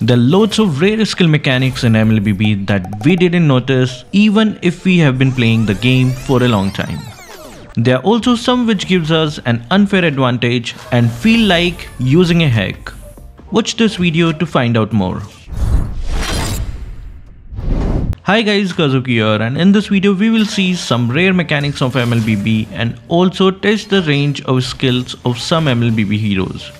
There are loads of rare skill mechanics in MLBB that we didn't notice even if we have been playing the game for a long time. There are also some which gives us an unfair advantage and feel like using a hack. Watch this video to find out more. Hi guys, Kazuki here, and in this video we will see some rare mechanics of MLBB and also test the range of skills of some MLBB heroes.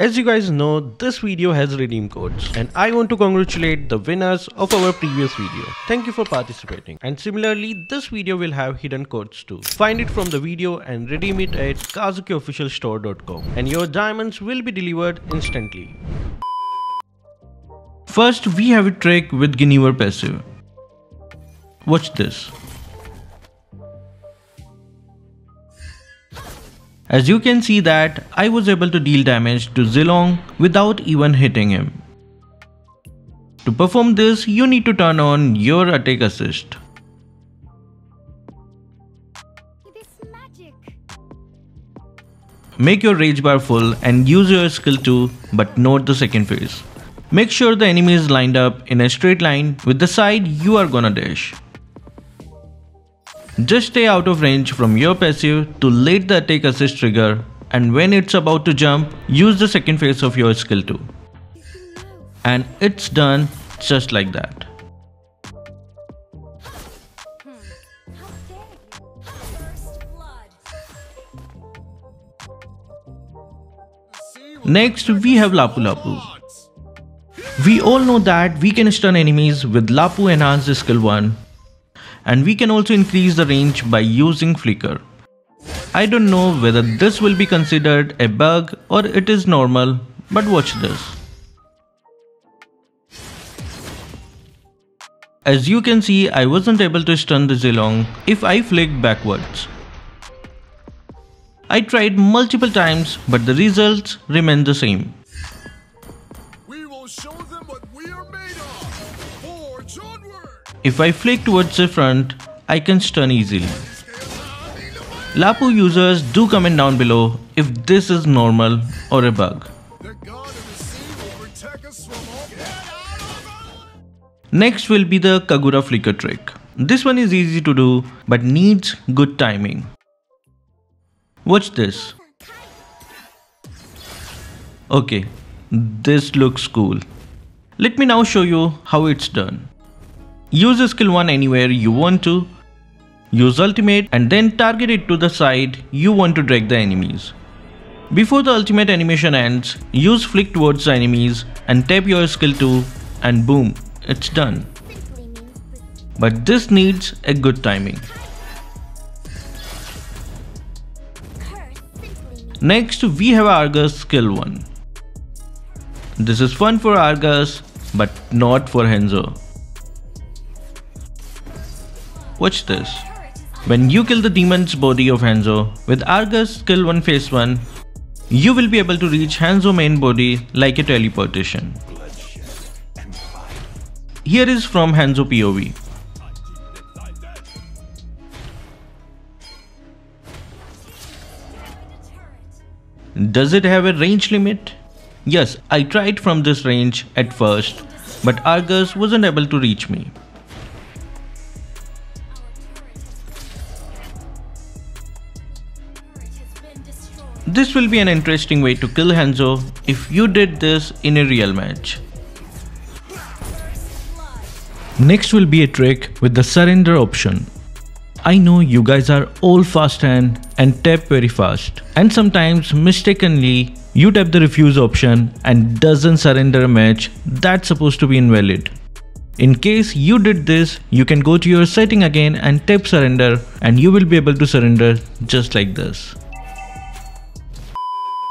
As you guys know, this video has redeem codes and I want to congratulate the winners of our previous video. Thank you for participating. And similarly, this video will have hidden codes too. Find it from the video and redeem it at KazukiOfficialStore.com and your diamonds will be delivered instantly. First, we have a trick with Guinevere passive. Watch this. As you can see that I was able to deal damage to Zilong without even hitting him. To perform this, you need to turn on your attack assist. Make your rage bar full and use your skill too, but note the second phase. Make sure the enemy is lined up in a straight line with the side you are gonna dash. Just stay out of range from your passive to let the attack assist trigger, and when it's about to jump, use the second phase of your skill too. And it's done, just like that. Next, we have Lapu-Lapu. We all know that we can stun enemies with Lapu enhanced skill 1. And we can also increase the range by using flicker. I don't know whether this will be considered a bug or it is normal, but watch this. As you can see, I wasn't able to stun the Zilong if I flicked backwards. I tried multiple times, but the results remain the same. We will show them what we are made of. Forge onward. If I flick towards the front, I can stun easily. Lapu users, do comment down below if this is normal or a bug. Next will be the Kagura flicker trick. This one is easy to do but needs good timing. Watch this. Okay, this looks cool. Let me now show you how it's done. Use skill 1 anywhere you want to, use ultimate and then target it to the side you want to drag the enemies. Before the ultimate animation ends, use flick towards the enemies and tap your skill 2 and boom, it's done. But this needs a good timing. Next we have Argus skill 1. This is fun for Argus but not for Hanzo. Watch this. When you kill the demon's body of Hanzo with Argus skill 1 phase 1, you will be able to reach Hanzo's main body like a teleportation. Here is from Hanzo POV. Does it have a range limit? Yes, I tried from this range at first, but Argus wasn't able to reach me. This will be an interesting way to kill Hanzo if you did this in a real match. Next will be a trick with the surrender option. I know you guys are all fast hand and tap very fast, and sometimes mistakenly you tap the refuse option and doesn't surrender a match that's supposed to be invalid. In case you did this, you can go to your setting again and tap surrender and you will be able to surrender just like this.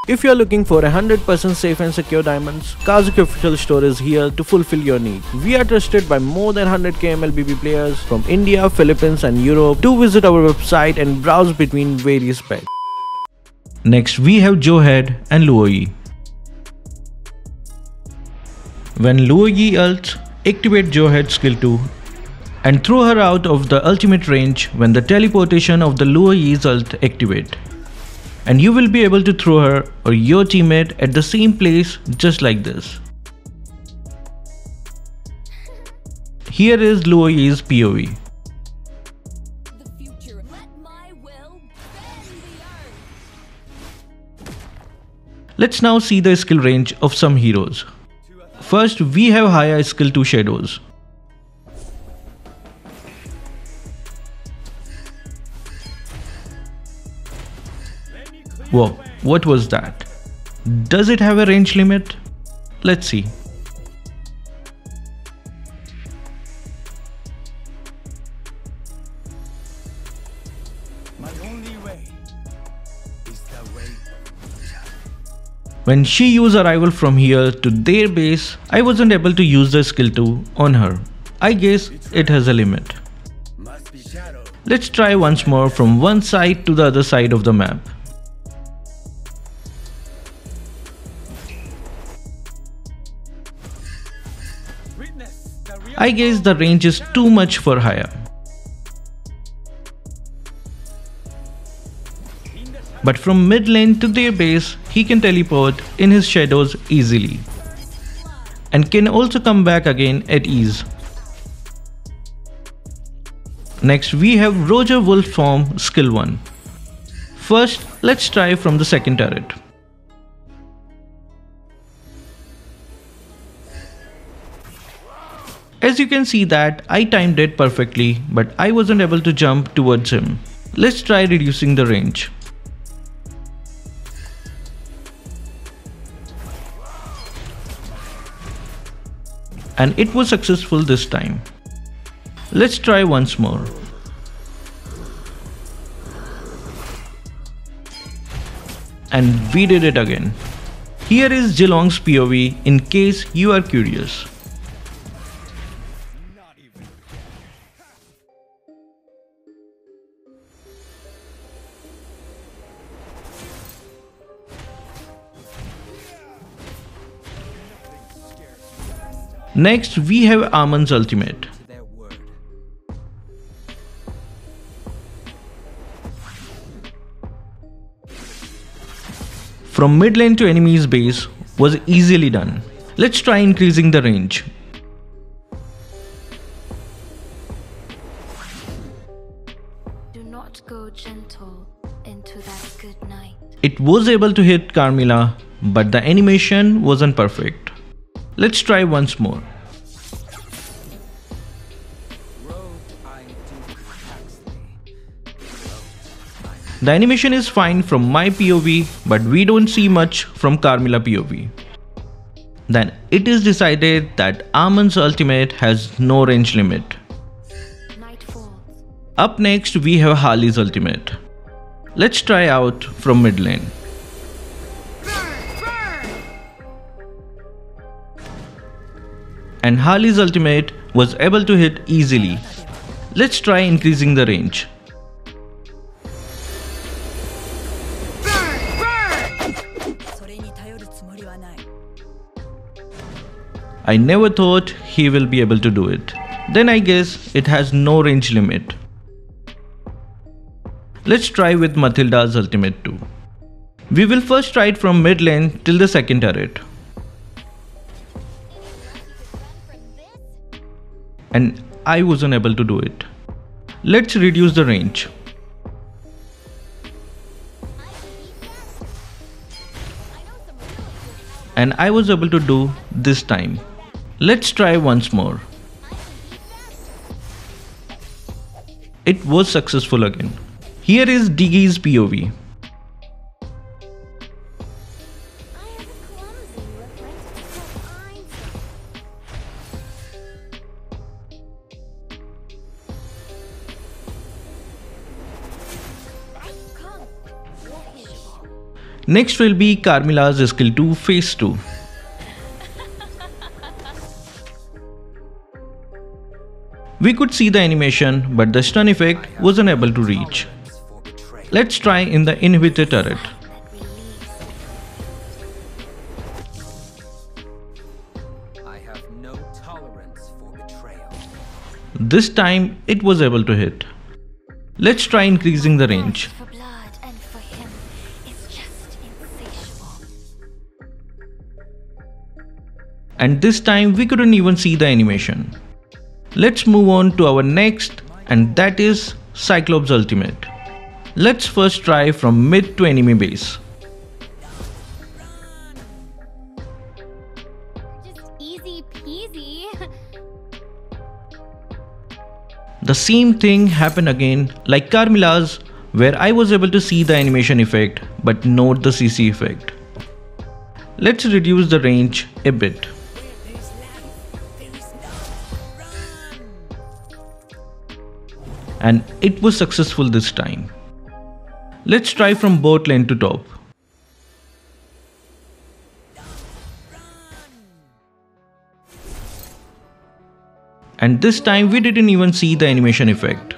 If you are looking for 100% safe and secure diamonds, Kazuki Official Store is here to fulfill your need. We are trusted by more than 100k MLBB players from India, Philippines and Europe. Do visit our website and browse between various packs. Next we have Jawhead and Luo Yi. When Luo Yi ults, activate Jawhead skill 2 and throw her out of the ultimate range when the teleportation of the Luo Yi's ult activate. and you will be able to throw her or your teammate at the same place just like this. Here is Luo Yi's POV. Let's now see the skill range of some heroes. First, we have higher skill 2 shadows. Whoa, what was that? Does it have a range limit? Let's see. When she used her rival from here to their base, I wasn't able to use the skill 2 on her. I guess it has a limit. Let's try once more from one side to the other side of the map. I guess the range is too much for Haya. But from mid lane to their base, he can teleport in his shadows easily and can also come back again at ease. Next we have Roger Wolf form skill 1. First let's try from the second turret. As you can see that I timed it perfectly, but I wasn't able to jump towards him. Let's try reducing the range. And it was successful this time. Let's try once more. And we did it again. Here is Zilong's POV in case you are curious. Next we have Amon's ultimate. From mid lane to enemy's base was easily done. Let's try increasing the range. Do not go gentle into that good night. It was able to hit Carmilla, but the animation wasn't perfect. Let's try once more. The animation is fine from my POV, but we don't see much from Carmilla POV. Then it is decided that Amon's ultimate has no range limit. Up next we have Harley's ultimate. Let's try out from mid lane. And Harley's ultimate was able to hit easily. Let's try increasing the range. I never thought he will be able to do it. Then I guess it has no range limit. Let's try with Matilda's ultimate too. We will first try it from mid lane till the second turret. And I wasn't able to do it. Let's reduce the range. And I was able to do this time. Let's try once more. It was successful again. Here is Diggy's POV. Next will be Carmilla's skill 2 phase 2. We could see the animation, but the stun effect wasn't able to reach. Let's try in the inhibitor turret. This time it was able to hit. Let's try increasing the range. and this time we couldn't even see the animation. Let's move on to our next, and that is Cyclops Ultimate. Let's first try from mid to enemy base. The same thing happened again like Carmilla's, where I was able to see the animation effect but not the CC effect. Let's reduce the range a bit. And it was successful this time. Let's try from both lane to top. And this time we didn't even see the animation effect.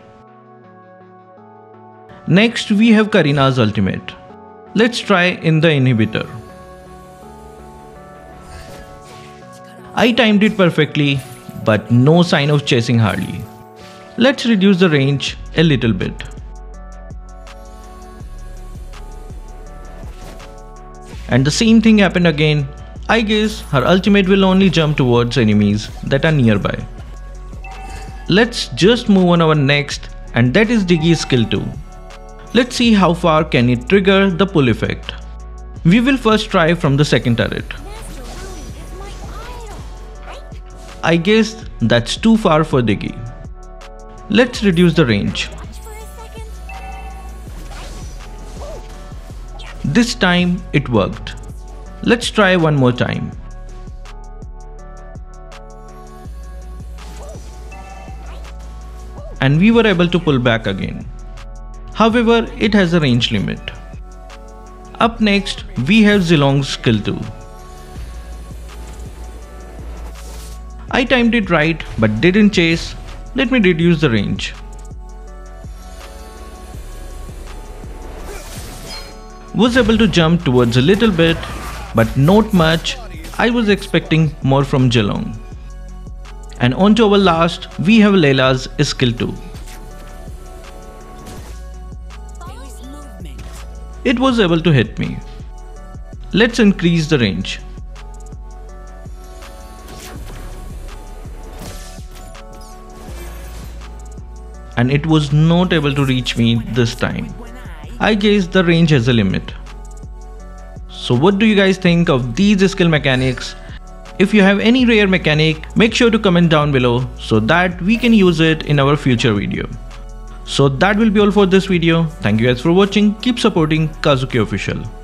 Next we have Karina's ultimate. Let's try in the inhibitor. I timed it perfectly, but no sign of chasing Harley. Let's reduce the range a little bit. And the same thing happened again. I guess her ultimate will only jump towards enemies that are nearby. Let's just move on our next, and that is Diggy's skill 2. Let's see how far can it trigger the pull effect. We will first try from the second turret. I guess that's too far for Diggy. Let's reduce the range. This time it worked. Let's try one more time. And we were able to pull back again. However, it has a range limit. Up next, we have Zilong's skill 2. I timed it right but didn't chase. Let me reduce the range. Was able to jump towards a little bit, but not much. I was expecting more from Zilong. And on to our last, we have Layla's skill 2. It was able to hit me. Let's increase the range. And it was not able to reach me this time. I guess the range has a limit. So what do you guys think of these skill mechanics? If you have any rare mechanic, make sure to comment down below so that we can use it in our future video. So that will be all for this video. Thank you guys for watching. Keep supporting Kazuki Official.